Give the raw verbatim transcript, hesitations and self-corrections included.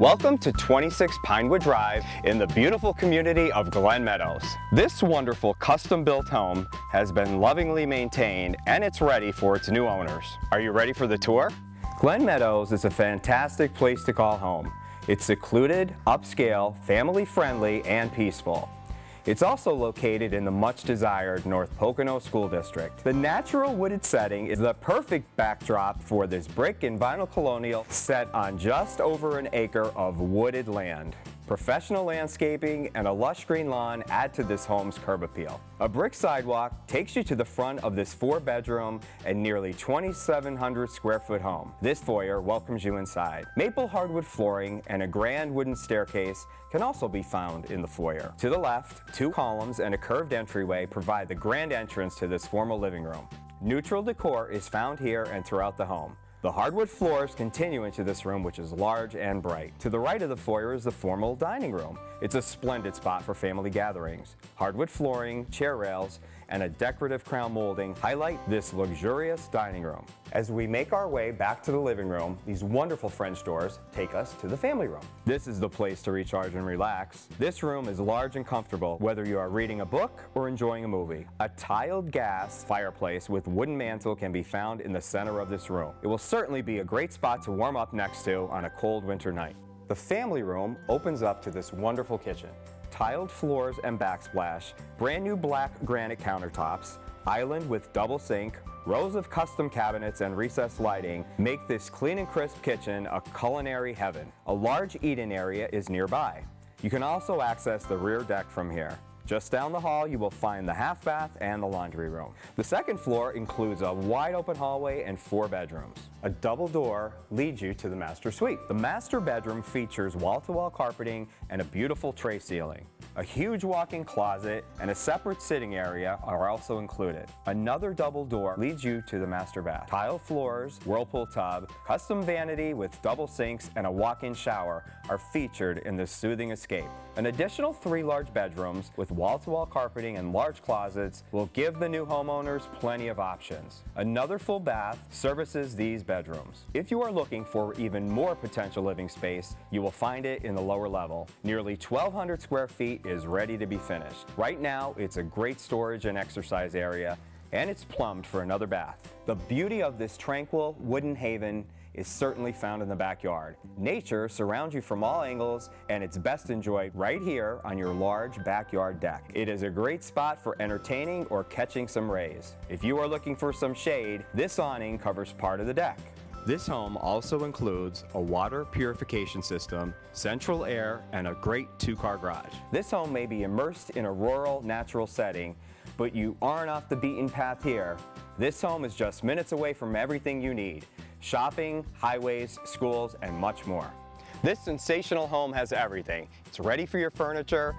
Welcome to twenty-six Pinewood Drive in the beautiful community of Glen Meadows. This wonderful custom-built home has been lovingly maintained and it's ready for its new owners. Are you ready for the tour? Glen Meadows is a fantastic place to call home. It's secluded, upscale, family-friendly, and peaceful. It's also located in the much-desired North Pocono School District. The natural wooded setting is the perfect backdrop for this brick and vinyl colonial set on just over an acre of wooded land. Professional landscaping and a lush green lawn add to this home's curb appeal. A brick sidewalk takes you to the front of this four-bedroom and nearly twenty-seven hundred square foot home. This foyer welcomes you inside. Maple hardwood flooring and a grand wooden staircase can also be found in the foyer. To the left, two columns and a curved entryway provide the grand entrance to this formal living room. Neutral decor is found here and throughout the home. The hardwood floors continue into this room, which is large and bright. To the right of the foyer is the formal dining room. It's a splendid spot for family gatherings. Hardwood flooring, chair rails, and a decorative crown molding highlight this luxurious dining room. As we make our way back to the living room, these wonderful French doors take us to the family room. This is the place to recharge and relax. This room is large and comfortable, whether you are reading a book or enjoying a movie. A tiled gas fireplace with wooden mantel can be found in the center of this room. It will certainly be a great spot to warm up next to on a cold winter night. The family room opens up to this wonderful kitchen. Tiled floors and backsplash, brand new black granite countertops, island with double sink, rows of custom cabinets and recessed lighting make this clean and crisp kitchen a culinary heaven. A large eat-in area is nearby. You can also access the rear deck from here. Just down the hall, you will find the half bath and the laundry room. The second floor includes a wide open hallway and four bedrooms. A double door leads you to the master suite. The master bedroom features wall-to-wall carpeting and a beautiful tray ceiling. A huge walk-in closet and a separate sitting area are also included. Another double door leads you to the master bath. Tiled floors, whirlpool tub, custom vanity with double sinks, and a walk-in shower are featured in this soothing escape. An additional three large bedrooms with wall-to-wall carpeting and large closets will give the new homeowners plenty of options. Another full bath services these bedrooms. If you are looking for even more potential living space, you will find it in the lower level. Nearly twelve hundred square feet is ready to be finished. Right now, it's a great storage and exercise area, and it's plumbed for another bath. The beauty of this tranquil wooden haven is certainly found in the backyard. Nature surrounds you from all angles, and it's best enjoyed right here on your large backyard deck. It is a great spot for entertaining or catching some rays. If you are looking for some shade, this awning covers part of the deck. This home also includes a water purification system, central air, and a great two-car garage. This home may be immersed in a rural, natural setting, but you aren't off the beaten path here. This home is just minutes away from everything you need. Shopping, highways, schools, and much more. This sensational home has everything. It's ready for your furniture,